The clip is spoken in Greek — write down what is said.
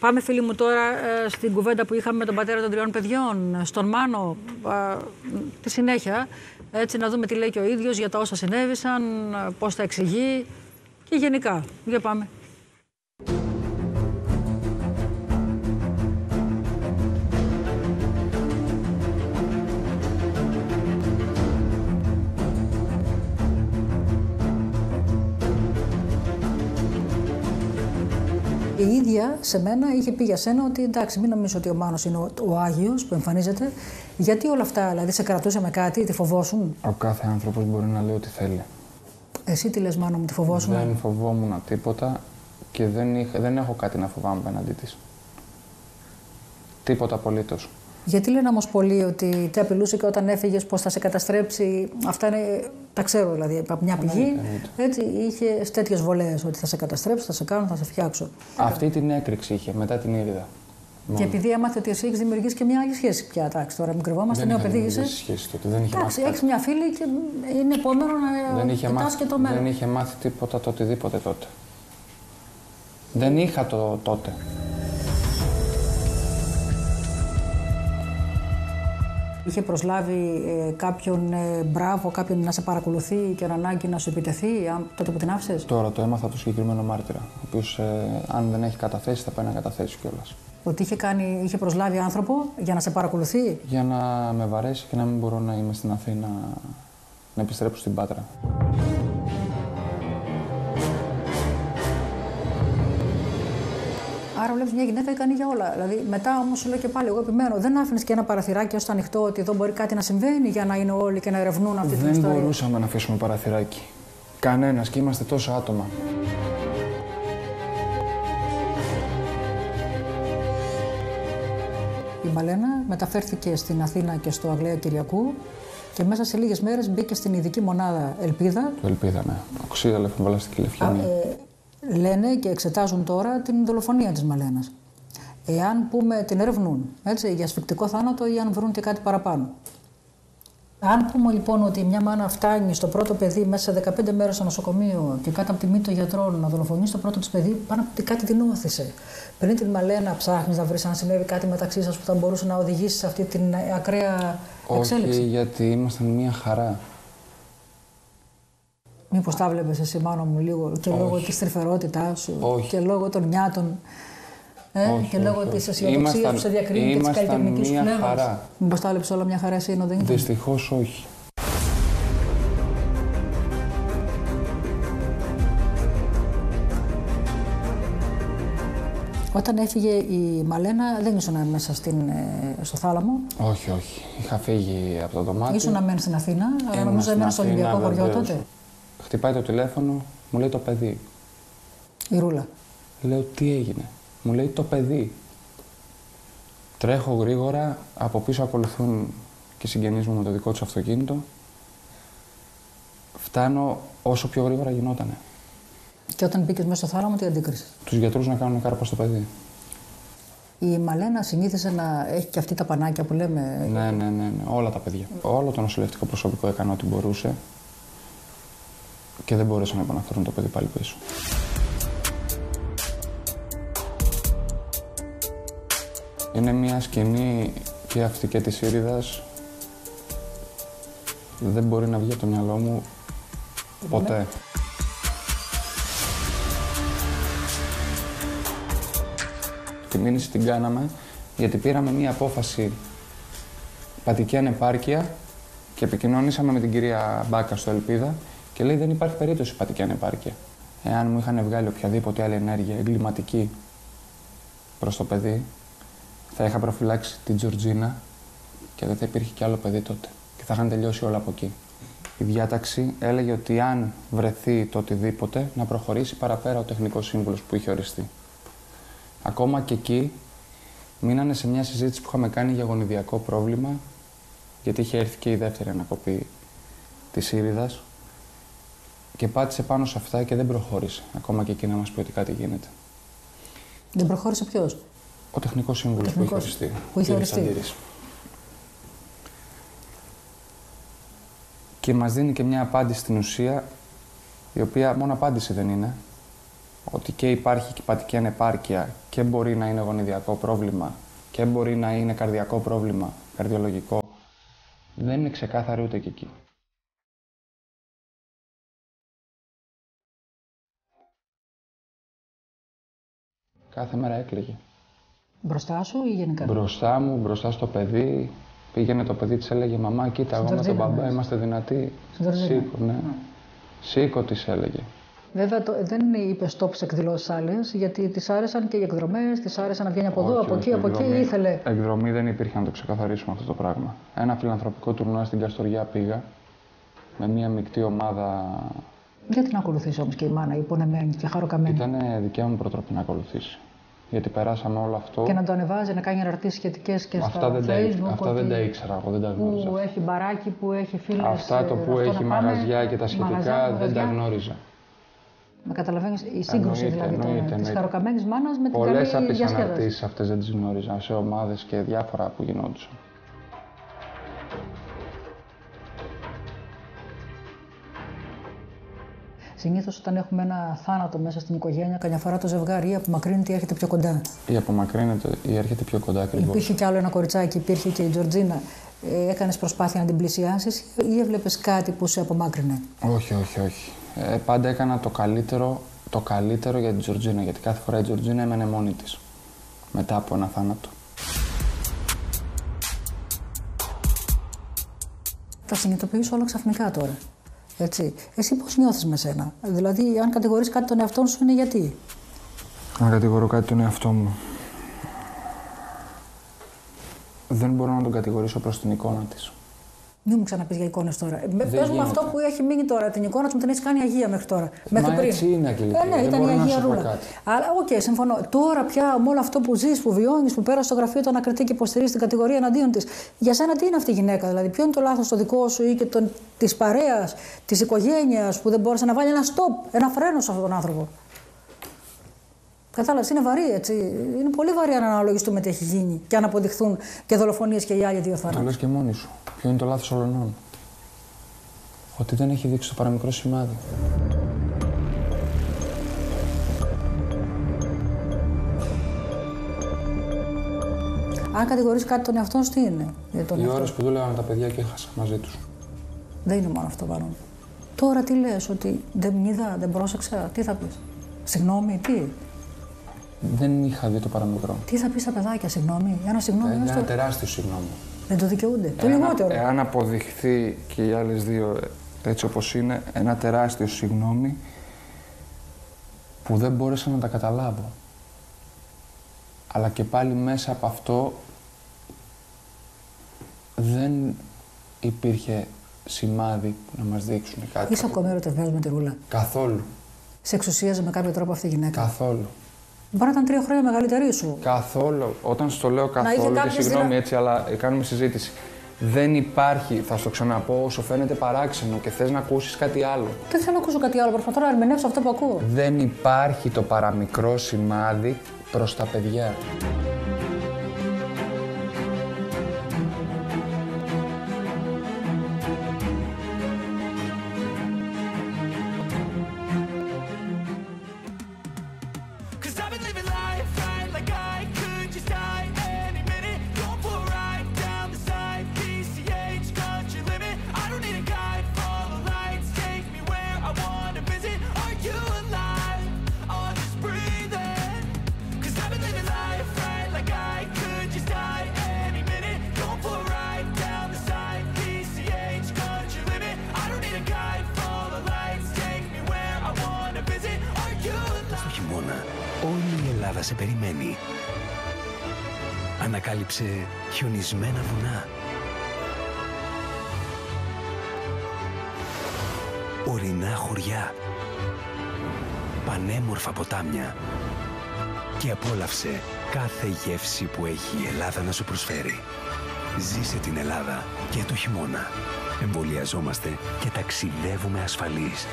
Πάμε, φίλοι μου, τώρα στην κουβέντα που είχαμε με τον πατέρα των τριών παιδιών, στον Μάνο, τη συνέχεια, έτσι να δούμε τι λέει και ο ίδιος για τα όσα συνέβησαν, πώς τα εξηγεί και γενικά. Για πάμε. Η ίδια σε μένα είχε πει για σένα ότι εντάξει, μην νομίζεις ότι ο Μάνος είναι ο Άγιος που εμφανίζεται. Γιατί όλα αυτά, δηλαδή σε κρατούσε με κάτι, τη φοβόσουν? Ο κάθε άνθρωπος μπορεί να λέει ό,τι θέλει. Εσύ τι λες, Μάνο μου, τη φοβόσουν? Δεν φοβόμουν τίποτα και δεν έχω κάτι να φοβάμαι απέναντί της. Τίποτα απολύτως. Γιατί λένε όμως πολλοί ότι τι απειλούσε και όταν έφυγες, πώς θα σε καταστρέψει? Αυτά είναι, τα ξέρω δηλαδή από μια πηγή. Έτσι, είχε τέτοιες βολές ότι θα σε καταστρέψω, θα σε κάνω, θα σε φτιάξω. Αυτή την έκρηξη είχε μετά την Ήρυδα. Και επειδή έμαθε ότι εσύ έχεις δημιουργήσει και μια άλλη σχέση πια. Εντάξει, τώρα μην κρυβόμαστε, νέο παιδί είσαι. Εντάξει, έχεις μια φίλη και είναι επόμενο να κοιτάς και το μέλλον. Δεν είχε μάθει τίποτα το οτιδήποτε τότε. Δεν είχα το τότε. Είχε προσλάβει κάποιον μπράβο, κάποιον να σε παρακολουθεί και αν ανάγκη να σου επιτεθεί, τότε που την άφησες? Τώρα το έμαθα από το συγκεκριμένο μάρτυρα, ο οποίος αν δεν έχει καταθέσει θα πάει να καταθέσει κιόλας. Ότι είχε προσλάβει άνθρωπο για να σε παρακολουθεί? Για να με βαρέσει και να μην μπορώ να είμαι στην Αθήνα, να επιστρέψω στην Πάτρα. Άρα, βλέπει μια γυναίκα ικανή για όλα. Δηλαδή, μετά όμως σου λέει και πάλι: εγώ επιμένω, δεν άφηνε και ένα παραθυράκι ω το ανοιχτό, ότι εδώ μπορεί κάτι να συμβαίνει για να είναι όλοι και να ερευνούν αυτή την ιστορία? Δεν μπορούσαμε να αφήσουμε παραθυράκι. Κανένας, και είμαστε τόσα άτομα. Η Μαλένα μεταφέρθηκε στην Αθήνα και στο Αγλαία Κυριακού και μέσα σε λίγες μέρες μπήκε στην ειδική μονάδα Ελπίδα. Ελπίδα, ναι. Οξύδα, λεφοβολαστική λευκαιμία. Λένε και εξετάζουν τώρα την δολοφονία της Μαλένας. Εάν πούμε την ερευνούν, έτσι, για ασφυκτικό θάνατο ή αν βρουν και κάτι παραπάνω. Αν πούμε λοιπόν ότι μια μάνα φτάνει στο πρώτο παιδί μέσα σε 15 μέρες στο νοσοκομείο και κάτω από τη μύτη των γιατρών να δολοφονεί το πρώτο της παιδί, πάνω από ότι κάτι την όθησε. Πριν την Μαλένα, ψάχνεις να βρεις αν συνέβη κάτι μεταξύ σας που θα μπορούσε να οδηγήσει σε αυτή την ακραία εξέλιξη? Όχι, γιατί ήμασταν μια χαρά. Μήπως τα βλέπεις εσύ, Μάνο μου, λίγο και λόγω της τρυφερότητάς σου? Όχι. Και λόγω των νιάτων όχι, και λόγω της αισιοδοξίας που σε διακρίνει και της καλλιτεχνικής σου πνεύμας. Μήπως τα βλέπεις όλα μια χαρά εσύ, ενώ δεν ήταν? Δυστυχώς όχι. Όταν έφυγε η Μαλένα, δεν ήσουν μέσα στο θάλαμο? Όχι, όχι. Είχα φύγει από το δωμάτιο. Ήσουν να μένεις στην Αθήνα, αλλά νομίζω έμενες στο Ολυμπιακό χωριό τότε. Χτυπάει το τηλέφωνο, μου λέει το παιδί. Η Ρούλα. Λέω τι έγινε. Μου λέει το παιδί. Τρέχω γρήγορα, από πίσω ακολουθούν και συγγενείς μου με το δικό τους αυτοκίνητο. Φτάνω όσο πιο γρήγορα γινότανε. Και όταν μπήκες μέσα στο θάλαμο, τι αντίκρισε? Τους γιατρούς να κάνουν κάρπα στο παιδί. Η Μαλένα συνήθισε να έχει και αυτή τα πανάκια που λέμε. Ναι. Όλα τα παιδιά. Όλο το νοσηλευτικό προσωπικό έκανε ό,τι μπορούσε. Και δεν μπορέσαν να επαναφέρουν το παιδί πάλι πίσω. Είναι μια σκηνή και αυτή και της Ήρυδας. Δεν μπορεί να βγει από το μυαλό μου ποτέ. Τη μήνυση την κάναμε γιατί πήραμε μια απόφαση πατική ανεπάρκεια και επικοινωνήσαμε με την κυρία Μπάκα στο Ελπίδα. Και λέει δεν υπάρχει περίπτωση πατική ανεπάρκεια. Εάν μου είχαν βγάλει οποιαδήποτε άλλη ενέργεια εγκληματική προς το παιδί, θα είχα προφυλάξει την Τζορτζίνα και δεν θα υπήρχε κι άλλο παιδί τότε. Και θα είχαν τελειώσει όλα από εκεί. Η διάταξη έλεγε ότι αν βρεθεί το οτιδήποτε, να προχωρήσει παραπέρα ο τεχνικός σύμβουλος που είχε οριστεί. Ακόμα και εκεί, μείνανε σε μια συζήτηση που είχαμε κάνει για γονιδιακό πρόβλημα, γιατί είχε έρθει και η δεύτερη ανακοπή της Ήρυδας. Και πάτησε πάνω σε αυτά και δεν προχώρησε. Ακόμα και εκεί να μας πει ότι κάτι γίνεται. Δεν προχώρησε ποιος? Ο τεχνικός σύμβουλος που είχε οριστεί. Και μας δίνει και μια απάντηση στην ουσία, η οποία μόνο απάντηση δεν είναι. ότι και υπάρχει κυπατική ανεπάρκεια και μπορεί να είναι γονιδιακό πρόβλημα και μπορεί να είναι καρδιακό πρόβλημα, καρδιολογικό, δεν είναι ξεκάθαρη ούτε και εκεί. Κάθε μέρα έκλαιγε. Μπροστά σου ή γενικά? Μπροστά μου, μπροστά στο παιδί. Πήγαινε το παιδί, της έλεγε «Μαμά, κοίτα, εγώ με τον μπαμπά είμαστε δυνατοί». Σήκω, ναι. Σήκω, της έλεγε. Βέβαια, δεν είπε stop σε εκδηλώσεις άλλες, γιατί της άρεσαν και οι εκδρομές, της άρεσαν να βγαίνει από εδώ, από εκεί, από εκεί, ήθελε. Εκδρομή δεν υπήρχε, να το ξεκαθαρίσουμε αυτό το πράγμα. Ένα φιλανθρωπικό τουρνουά στην Καστοριά πήγα, με μια μεικτή ομάδα. Γιατί να ακολουθήσει όμως και η μάνα, υπονεμένη και χαροκαμένη? Ήταν δικιά μου προτροπή να ακολουθήσει. Γιατί περάσαμε όλο αυτό. Και να το ανεβάζει, να κάνει αναρτήσεις σχετικές και αυτά στα Facebook. Αυτά δεν τα ήξερα εγώ, δεν τα γνώριζα. Που έχει μπαράκι, που έχει φίλες. Αυτά το που έχει μαγαζιά και τα σχετικά δεν τα γνώριζα. Με καταλαβαίνεις, η σύγκρουση δηλαδή της χαροκαμένης μάνας με την καλή διασκέδαση. Πολλές από τις αναρτήσεις αυτές δεν τις γνώριζα, σε ομάδες και διάφορα που γινόντουσαν. Συνήθως όταν έχουμε ένα θάνατο μέσα στην οικογένεια, καμιά φορά το ζευγάρι ή απομακρύνεται ή έρχεται πιο κοντά. Ή απομακρύνεται ή έρχεται πιο κοντά, ακριβώς. Υπήρχε κι άλλο ένα κοριτσάκι, υπήρχε και η Τζορτζίνα. Έκανες προσπάθεια να την πλησιάσεις ή έβλεπες κάτι που σε απομάκρυνε? Όχι, όχι, όχι. Πάντα έκανα το καλύτερο για την Τζορτζίνα. Γιατί κάθε φορά η Τζορτζίνα έμενε μόνη της μετά από ένα θάνατο. Τα συνειδητοποιήσω όλα ξαφνικά τώρα. Έτσι. Εσύ πώς νιώθεις με σένα? Δηλαδή, αν κατηγορείς κάτι τον εαυτό σου, είναι γιατί? Αν κατηγορώ κάτι τον εαυτό μου, δεν μπορώ να τον κατηγορήσω προς την εικόνα της. Μην μου ξαναπείς για εικόνες τώρα. Πες μου αυτό που έχει μείνει τώρα, την εικόνα που την έχει κάνει αγία μέχρι τώρα. Μέχρι πριν. Έτσι είναι, ναι, ήταν η αγία Ρούλα. Αλλά, οκ, συμφωνώ. Τώρα πια με όλο αυτό που ζεις, που βιώνεις, που πέρασε στο γραφείο του ανακριτή και υποστηρίζει την κατηγορία εναντίον της. Για σένα, τι είναι αυτή η γυναίκα? Δηλαδή, ποιο είναι το λάθος το δικό σου ή και της παρέας, της οικογένειας που δεν μπόρεσε να βάλει ένα stop, ένα φρένο σε αυτόν τον άνθρωπο? Κατάλαβες, είναι βαρύ, έτσι. Είναι πολύ βαρύ αν αναλογιστούμε τι έχει γίνει και αν αποδειχθούν και δολοφονίες και οι άλλοι δύο θάνατοι. Το λες και μόνη σου. Ποιο είναι το λάθος όλων? Ότι δεν έχει δείξει το παραμικρό σημάδι. Αν κατηγορείς κάτι τον εαυτό σου, τι είναι? Οι ώρες που δούλευαν τα παιδιά και έχασα μαζί τους. Δεν είναι μόνο αυτό, παρόν. Τώρα τι λες, ότι δεν είδα, δεν πρόσεξα, τι θα πεις? Συγγνώμη, τι? Δεν είχα δει το παραμικρό. Τι θα πει στα παιδάκια, συγγνώμη? Ένα συγγνώμη. Είναι ένα τεράστιο συγγνώμη. Δεν το δικαιούνται. Το λιγότερο. Εάν αποδειχθεί και οι άλλες δύο έτσι όπως είναι, ένα τεράστιο συγγνώμη που δεν μπόρεσα να τα καταλάβω. Αλλά και πάλι μέσα από αυτό δεν υπήρχε σημάδι να μας δείξουν κάτι. Είσαι ακόμα ερωτευμένος με τη Ρούλα? Καθόλου. Σε εξουσίαζε με κάποιο τρόπο αυτή η γυναίκα? Καθόλου. Μπορεί να ήταν 3 χρόνια μεγαλύτερη σου. Καθόλου. Όταν στο λέω καθόλου, και συγγνώμη έτσι, αλλά κάνουμε συζήτηση. Δεν υπάρχει, θα στο ξαναπώ, όσο φαίνεται παράξενο και θες να ακούσεις κάτι άλλο. Δεν θέλω να ακούσω κάτι άλλο, προσπαθώ να ερμηνεύσω αυτό που ακούω. Δεν υπάρχει το παραμικρό σημάδι προς τα παιδιά. Όλη η Ελλάδα σε περιμένει. Ανακάλυψε χιονισμένα βουνά. Ορεινά χωριά. Πανέμορφα ποτάμια. Και απόλαυσε κάθε γεύση που έχει η Ελλάδα να σου προσφέρει. Ζήσε την Ελλάδα και το χειμώνα. Εμβολιαζόμαστε και ταξιδεύουμε ασφαλείς.